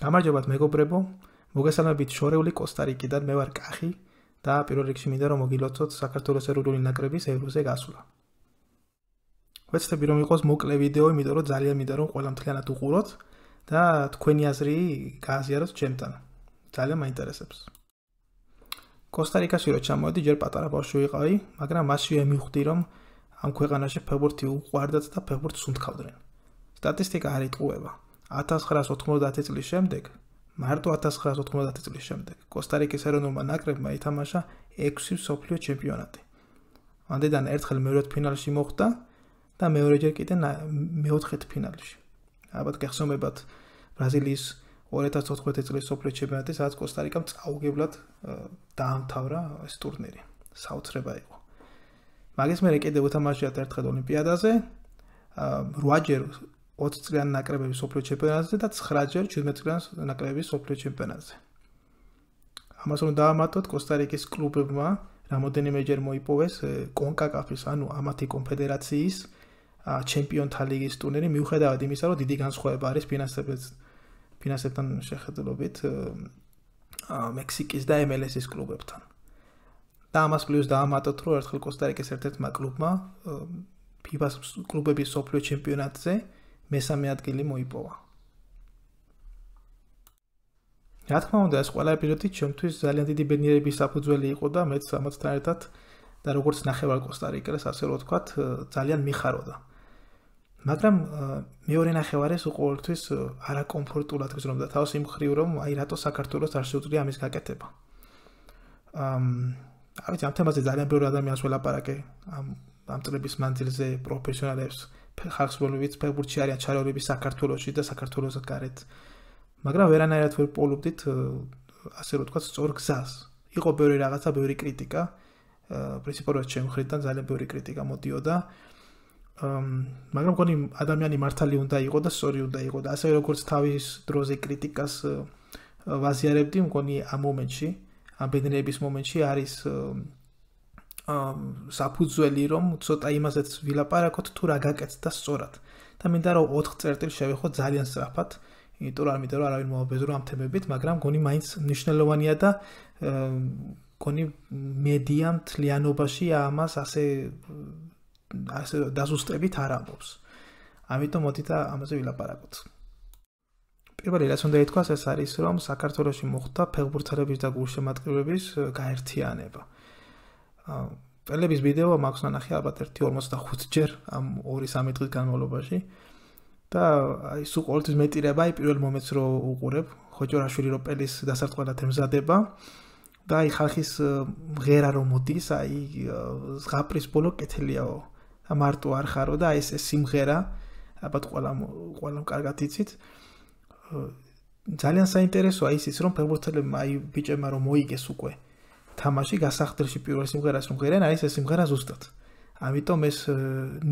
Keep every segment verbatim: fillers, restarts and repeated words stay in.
გამარჯობათ მეგობრებო, მოგესალმებით შორეული კოსტარიკიდან მე ვარ კახი და პირველ რიგში მინდა რომ მოგილოცოთ საქართველოს ეროვნული ნაკრების ევროზე გასვლა. ვეცდები რომ იყოს მოკლე ვიდეო, იმიტომ რომ ძალიან მინდა რომ ყველა მთლიანად უყუროთ და თქვენი აზრი გააზიაროთ ჩემთან. Ძალიან მაინტერესებს. კოსტარიკაში რო ჩამოვედი, ჯერ პატარა ბავშვი ვიყავი, მაგრამ მასვე მივხვდი რომ ამ ქვეყანაში ფეხბურთი უყვარდათ და ფეხბურთს უნთქავდნენ. სტატისტიკა არ იტყუება. ათას ცხრაას ოთხმოცდაათი წლის შემდეგ, მარტო ათას ცხრაას ოთხმოცდაათი წლის შემდეგ, კოსტარიკის ეროვნულმა ნაკრებმა ითამაშა ექვსი მსოფლიო ჩემპიონატი. ამდენთან ერთხელ მეორედ ფინალში მოხვდა და მეორეჯერ კიდე მეოთხეთ ფინალში. ალბათ გეხსოვებათ ბრაზილიის ორი ათას ოთხმოცდაათი წლის მსოფლიო ჩემპიონატი, სადაც კოსტარიკამ წაუგებლად დაამთავრა ეს ტურნირი. საოცრება იყო. მაგის მერე კიდევ უთამაშიათ ერთხელ ოლიმპიადაზე, რვაჯერ ოც წლიან ნაკრებების მსოფლიო ჩემპიონატზე და ცხრაჯერ ჩვიდმეტ წლიან ნაკრებების მსოფლიო ჩემპიონატზე. ამას უნდა დავამატოთ კოსტარიკის კლუბებმა რამოდენიმეჯერ მოიპოვეს კონკაკაფის, ანუ ამათი კონფედერაციის ჩემპიონთა ლიგის ტურნირი, მიუხედავად იმისა, რომ დიდი განსხვავება არის ფინანსებთან შეხედულობით მექსიკის და ემ ელ ესის კლუბებთან. და ამას პლუს დავამატოთ, რომ ერთხელ კოსტარიკის ერთ-ერთმა კლუბმა ფიფას კლუბების მსოფლიო ჩემპიონატზე მესამე ადგილი მოიპოვა. რა თქმა უნდა, ეს ყველა ეპიზოდი ჩემთვის ძალიან დიდი ბედნიერების საფუძველი იყო და მეც ამათთან ერთად და როგორც ნახევარ კოსტარიკელს, ასე რომ ვთქვათ, ძალიან მიხაროდა. მაგრამ მეორე ნახევარს ყოველთვის არაკომფორტულად გრძნობდა თავს იმ ხრივ, რომ აი რატო საქართველოს არ შეუძლია ამის გაკეთება. ამ ამ თემაზე ძალიან ბევრი ადამიანს ველაპარაკე ამ ამ წლების მანძილზე პროფესიონალებს. ხალხსროლებიც ფეხბურთში არიან ჩარეულები საქართველოში და საქართველოს გარეთ. მაგრამ ვერანაირად ვერ პოულობდით, ასე რომ ვთქვათ, სწორ გზას. იყო ბევრი რაღაცა, ბევრი კრიტიკა, პრინციპულად ჩემ მხრიდან ძალიან ბევრი კრიტიკა მოდიოდა. მაგრამ მგონი ადამიანი მართალი უნდა იყო და სწორი უნდა იყო და ასე როგორც თავის დროზე კრიტიკას ვაზიარებდი, მგონი ამ მომენტში, ამ ბედნიერების მომენტში არის საფუძველი რომ ცოტა იმასაც ვილაპარაკოთ თუ რა გაკეთდა სწორად და მინდა რომ ოთხ წერტილ შევეხო ძალიან სწრაფად, იმიტომ რომ არ მინდა რომ არავინ მოაბეზრო ამ თემებით, მაგრამ გონი მაინც მნიშვნელოვანია და გონი მედია მთლიანობაში ამას ასე ასე დაზუსტებით არ ამბობს. ამიტომ მოდი და ამაზე ვილაპარაკოთ. პირველი რაც უნდა ითქვას, ეს არის რომ საქართველოში მოხდა ფეხბურთელების და გულშემატკივრების გაერთიანება. პელების ვიდეო მაქვს ნანახი ალბათ ორმოცდახუთი ჯერ ამ ორი სამი დღის განმავლობაში და ის უყოლთვის მეტირება აი პირველ მომენტს რო უყურებ, ხოჭორაშვილი რო პელის დასარტყველად ემზადება და აი ხალხის მღერა რომ მოდის, აი ზღაპრის ბოლო კეთილიაო და მარტო არ ხარო და ეს ეს სიმღერა ალბათ ყველამ ყველამ კარგად იცით. ძალიან საინტერესოა ისიც რომ ფეხბურთელებმა აი ბიჭებმა რომ მოიგეს უკვე თამაში გასახდელში პირველ სიმღერას რომ ღერიან, არის ეს სიმღერა ზუსტად. ამიტომ ეს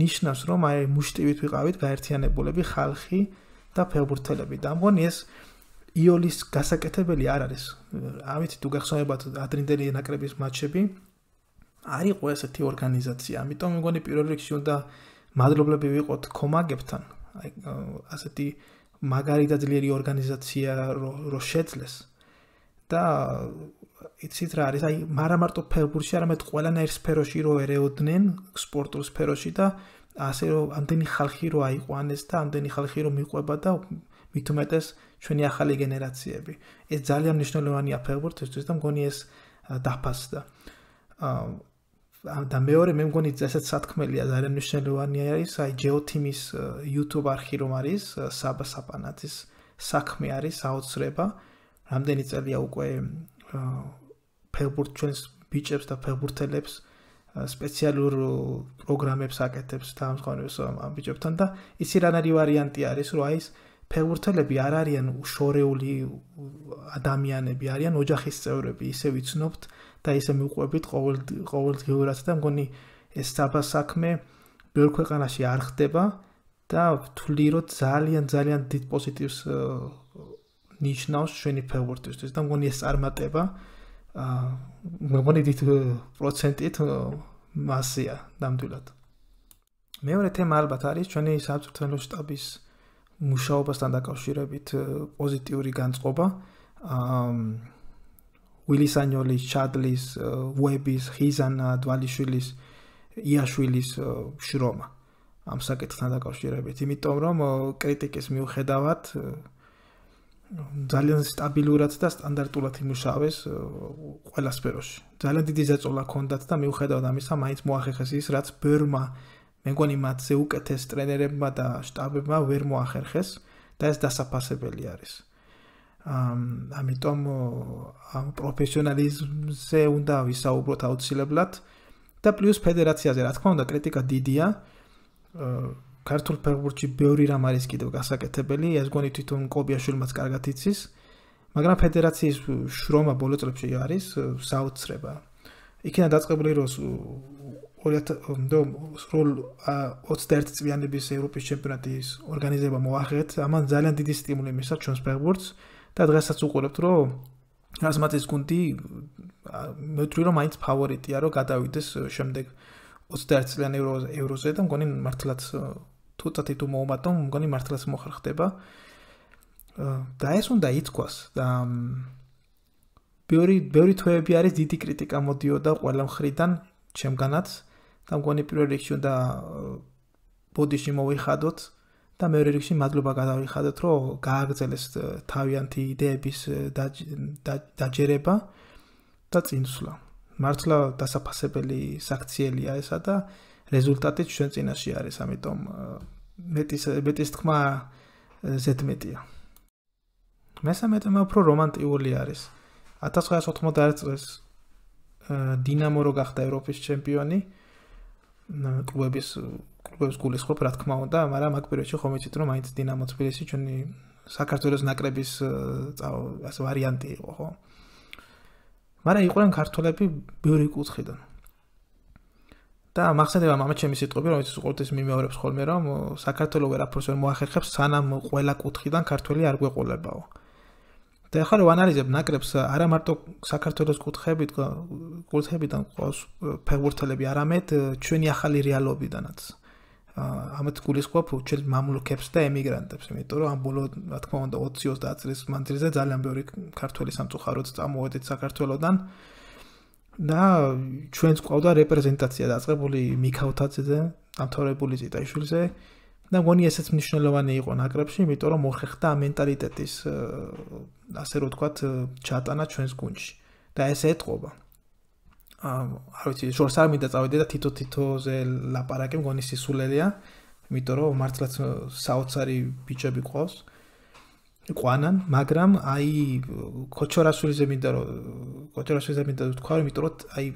ნიშნავს რომ აი მუშტივით ვიყავით გაერთიანებულები ხალხი და ფეხბურთელები. და მგონი ეს იოლის გასაკეთებელი არ არის. ამით თუ გახსოვებათ ადრინდელი ნაკრების მატჩები არ იყო ესეთი ორგანიზაცია. ამიტომ მგონი პირველ რიგში უნდა მადლობლები ვიყოთ კომაგებთან. აი ასეთი მაგარი და ძლიერი ორგანიზაცია რო შეძლეს და იცით რა არის, აი არა მარტო ფეხბურთში, არამედ ყველანაირ სფეროში რო ერეოდნენ, სპორტულ სფეროში და ასე რომ ამდენი ხალხი რო აიყვანეს და ამდენი ხალხი რო მიყვება და მით უმეტეს ჩვენი ახალი გენერაციები. ეს ძალიან მნიშვნელოვანია ფეხბურთისთვის და მგონი ეს დაფასდა. და მეორე მე მგონი ესეც სათქმელია, ძალიან მნიშვნელოვანია ის აი ჯეოთიმის YouTube არქივი რომ არის, საბა საპანაძის საქმე არის, საოცრება. რამდენი წელია უკვე ფეხბურთს ჩვენს ბიჭებს და ფეხბურთელებს სპეციალურ პროგრამებს აკეთებს დამსხონებს ამ ბიჭებთან და ისი რანაირი ვარიანტი არის, რომ აი ეს ფეხბურთელები არ არიან შორეული ადამიანები, არიან ოჯახის წევრები, ისე ვიცნობთ და ისე მივყვებით ყოველდღიურად და მგონი ეს საქმე ბევრ ქვეყანაში არ ხდება და ვთვლი რომ ძალიან ძალიან დიდ პოზიტივს ნიშნავს ჩვენი ფეხბურთისთვის და მგონი ეს წარმატება მგონი დიდ პროცენტით მასია ნამდვილად. მეორე თემა ალბათ არის ჩვენი საბჭოთა შტაბის მუშაობასთან დაკავშირებით პოზიტიური განწყობა ვილისანიოლის, ჩადლის, უების, ხიზანა, დვალიშვილის, იაშვილის შრომა ამ საკითხთან დაკავშირებით. იმიტომ რომ კრიტიკის მიუხედავად ძალიან სტაბილურად და სტანდარტულად იმუშავეს ყველა სფეროში. Ძალიან დიდი ზეწოლა ჰქონდათ და მიუხედავად ამისა მაინც მოახერხეს ის, რაც ბერმა მე მგონი მათზე უკეთეს ტრენერებმა და შტაბებმა ვერ მოახერხეს და ეს დასაფასებელი არის. ამიტომ ამ პროფესიონალიზმზე უნდა ვისაუბროთ აუცილებლად და პლუს ფედერაციაზე, რა თქმა უნდა, კრიტიკა დიდია. Cartul Perburci Beori Ramaris Kido Gasaketebeli, as Goniton Kobia Shulmats Kargaticis, Magra Federatis Shroma Bolotropsiaris, South Sreba. Ikina Datscableros Rol Otsterts Vianibis European Championatis, Organizeba Moahet, Aman Zalan did stimuli Missations Perburts, that Rasatsukolotro, Rasmatis Kunti, Mutrilo Minds Power it Yaro Gatavitis Shemdeg Otstertslan Eurozedam, Gonin Martlats. Toate tu mă obatom, mă gândi martlas mă xarxteba. Da, ești un dait coas. Da, biori biori toie biares diti critic am odioda, oalam xridan, chem ganat. Da, mă gândi prioriction da podiști mă voi xadot. Da, prioriction madluba gata voi xadot ro gaarzelest tavianti idee bis da jereba. Da, insula. Martla da sa pasebeli sakcielia esa da. Rezultatul științei noastre are să amintim, betis betis tocmai zetmetia. Mesa metem a proromant iuliaris. Atas care s-a tămădat Dinamo rogaște europei campioni, clubes clubes gules cooperat tocmai unda, mara magperioci xomicitru mai întâi Dinamo tspilisi, cuni să cartolos nacrebis sau as variante. Mara iulian cartolapi bioricul xidan. Da, maxedevam am ce mi se întâmplă, am zis că ortes mi-mi orep scholmeram, să cartolul era profesor moacherheb, să n-am coela cu tchidan cartolii argue colerbau. Te axare o analiză, n-acrep să are marto să cartolul cu tchebit, cu tchebitan cu pe urtele biaramet, ce ni axali realobi danat. Amet culiscopul, cel mamul capste emigrant, psimitor, am bolot, atcum de oțios de atris, mantrize, zalem beori cartolii sam tu harot, am odet să cartolodan. Da, ჩვენს გვყავდა რეპრეზენტაცია დაწყებული მიქაუთაძეზე, დამთავრებული ზიტაშვილზე და მგონი ესეც მნიშვნელოვანი იყო ნაკრებში, იმიტომ რომ მოხერხდა მენტალიტეტის ასე ვთქვათ ჩატანა ჩვენს გუნდში და ეს ეთყობა. არ ვიცი, შორს არ მინდა წავიდე და თითო-თითოზე ლაპარაკი მგონი სისულელია, იმიტომ რომ მართლაც საოცარი ბიჭები ყავს. Ყვანან, მაგრამ აი ქოჩორაშვილიზე მინდა რომ ქოჩორაშვილიზე მინდა ვთქვა, იმიტომ რომ აი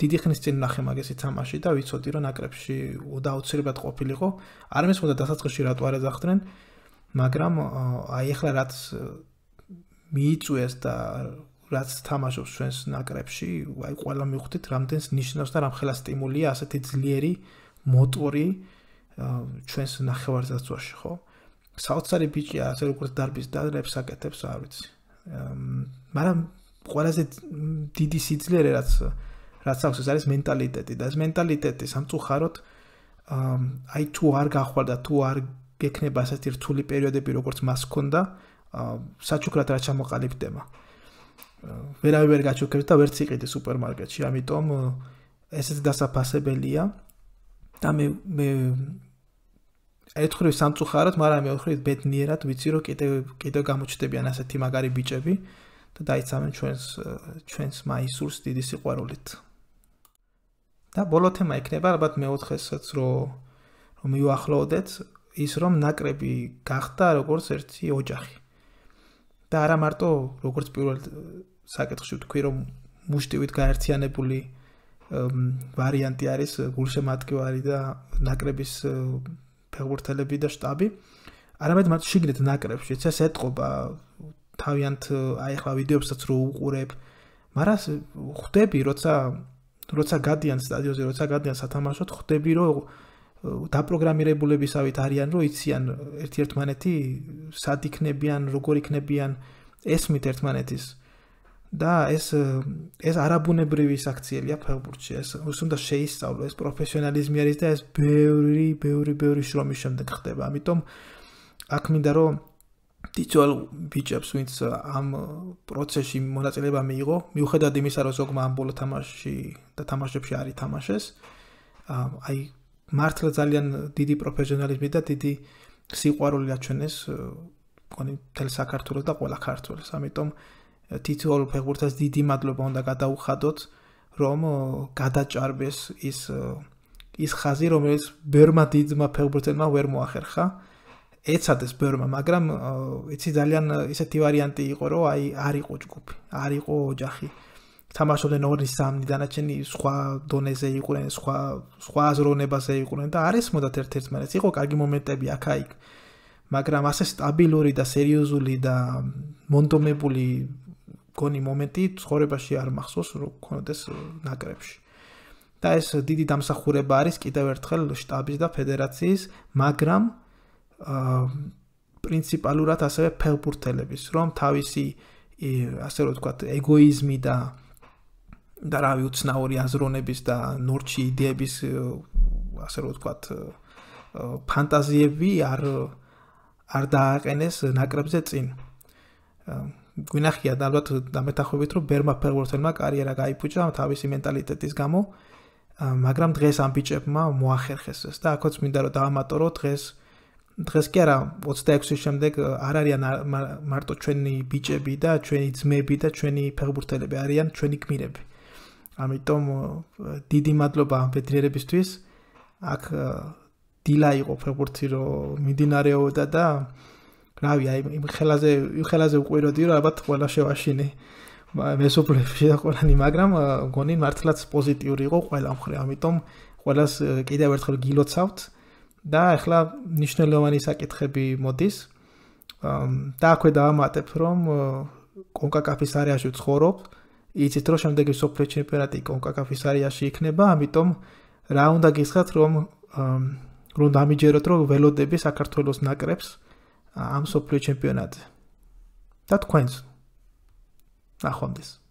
დიდი ხნის წინ ნახე მაგ ესეთ თამაში და ვიცოდი რომ ნაკრებში დაუცილებლად ყოფილიყო. არ მესმოდა დასაწყისში რატო არ ეძახდნენ, მაგრამ აი ახლა რაც მიიწვეს და რაც თამაშობს ჩვენს ნაკრებში, აი ყველა მივხვდით რამდენს ნიშნავს და რამხელა სტიმულია ასეთი ძლიერი მოტორი ჩვენს ნახევარდაცვაში, ხო? Საოცარი ბიჭია, ასე როგორც დარბის დადრებს აკეთებს, არ ვიცი. მაგრამ ყველაზე დიდი სიძლიერე რაც რაც აქვს, ეს არის მენტალიტეტი. და ეს მენტალიტეტი სამწუხაროდ აი თუ არ გახვარდა, თუ არ გექნება ასეთი რთული პერიოდები, როგორც მას ჰქონდა, საჩუქრად რა ჩამოყალიბდება. ვერავინ ვერ გაჩუქრებს და ვერც იყიდის სუპერმარკეტში, ამიტომ ესეც დასაფასებელია. და მე მე Etchuri samtsuharat, mara mi-a oferit bednierat, viciro, kete gamuchtebian aseti magari bicebi, da daiți amen ჩვენს მაისურს დიდი სიყვარულით. Da bolotem mai kneba, albat mi-a oferit ro miu ahlaudet, isrom nacrebi gachta, როგორც ერთი ოჯახი. Da ara marto, როგორც პირველად საკითხში თქვი, რომ მუშტივით გაერთიანებული ვარიანტი არის გულშემატკივარი და ნაკრების ფეხბურთელები და შტაბი. არამედ მათ შიგნით ნაკრებში, ეს ეთყობა თავიანთ აი ახლა ვიდეოებსაც რო უყურებ, მაგრამ ხვდები, როცა როცა გადიან სტადიონზე, როცა გადიან სათამაშოდ, ხვდები, რომ დაპროგრამირებულებისავით არიან, რომ იციან ერთ-ერთმანეთი სად იქნებიან, როგორ იქნებიან, ესმით ერთმანეთის. და ეს ეს არაბუნებრივი საქციელია ფეხბურთში, ეს უნდა შეისწავლო, ეს პროფესიონალიზმი არის და ეს ბევრი, ბევრი, ბევრი შრომის შემდეგ ხდება. ამიტომ აქ მინდა რომ თითოეულ ბიჭებს, ვინც ამ პროცესში მონაწილეობა მიიღო, მიუხედავად იმისა, რომ ზოგმა ამ ბოლო თამაშში და თამაშებში არ ითამაშეს, აი მართლა ძალიან დიდი პროფესიონალიზმი და დიდი სიყვარული აჩვენეს მგონი მთელ საქართველოს და ყველა ქართველს. ამიტომ თითოეულ ფეხბურთელს დიდი მადლობა უნდა გადაუხადოთ, რომ გადაჭარბეს ის ის ხაზი, რომელიც ბევრმა დიდმა ფეხბურთელმა ვერ მოახერხა. ეცადეს ბერმა, მაგრამ იცი ძალიან ისეთი ვარიანტი იყო, რომ აი არ იყო ჯგუფი, არ იყო ოჯახი. თამაშობდნენ ორი სამი დანარჩენი სხვა დონეზე იყვნენ, სხვა სხვა აზროვნებაზე იყვნენ და არ ესმოდათ ერთ-ერთმანეთს. იყო კარგი მომენტები აქ-იქ, მაგრამ ასე სტაბილური და სერიოზული და მონდომებული გონი მომენტი ცხოვრებაში არ მახსოვს, რომ გქონდეს ნაკრებში. და ეს დიდი დამსახურება არის კიდევ ერთხელ შტაბის და ფედერაციის, მაგრამ პრინციპალურად ასევე ფეხბურთელების, რომ თავისი ასე რომ ვთქვათ ეგოიზმი და და რავი უცნაური აზროვნების და ნორჩი იდეების ასე რომ ვთქვათ ფანტაზიები არ არ დააყენეს ნაკრებზე წინ. გვინახია და ალბათ დამეთანხმებით, რომ ბერმა ფეხბურთელმა კარიერა გაიფუჭა თავისი მენტალიტეტის გამო, მაგრამ დღეს ამ ბიჭებმა მოახერხეს ეს და აქაც მინდა რომ დავამატო, დღეს დღეს კი არა, ოცდაექვსის შემდეგ არ არიან მარტო ჩვენი ბიჭები და ჩვენი ძმები და ჩვენი ფეხბურთელები, არიან ჩვენი გმირები. ამიტომ დიდი მადლობა ბედნიერებისთვის. აქ დილა იყო ფეხბურთი რომ მიმდინარეობდა და რავი, აი იმ ხელაზე იმ ხელაზე უყვიროდი, რომ ალბათ ყველა შევაშინე მესობლებში და ყველანი, მაგრამ გონი მართლაც პოზიტიური იყო ყველა მხრივ. ამიტომ ყველას კიდევ ერთხელ გილოცავთ. და ახლა ნიშნულოვანი საკითხები მოდის. და აქვე დავამატებ, რომ კონკაკაფის არეაში ვცხოვრობ, იცით რომ შემდეგი მსოფლიო ჩემპიონატი კონკაკაფის არეაში იქნება, ამიტომ რა უნდა გისხათ, რომ რომ დამიჯეროთ, რომ ველოდები საქართველოს ნაკრებს ამ მსოფლიო ჩემპიონატზე. და თქვენს. ნახვამდის.